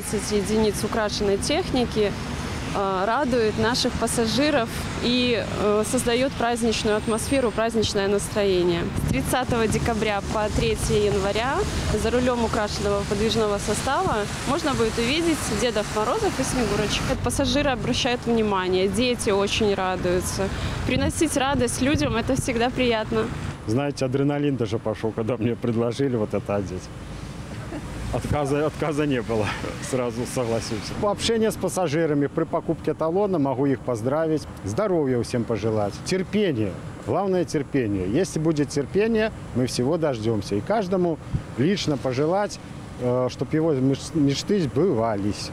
120 единиц украшенной техники радует наших пассажиров и создает праздничную атмосферу, праздничное настроение. С 30 декабря по 3 января за рулем украшенного подвижного состава можно будет увидеть Дедов Морозов и Снегурочек. Пассажиры обращают внимание, дети очень радуются. Приносить радость людям – это всегда приятно. Знаете, адреналин даже пошел, когда мне предложили вот это одеть. Отказа не было, сразу согласился. Общение с пассажирами при покупке талона могу их поздравить, здоровья всем пожелать, терпение, главное терпение. Если будет терпение, мы всего дождемся. И каждому лично пожелать, чтобы его мечты сбывались.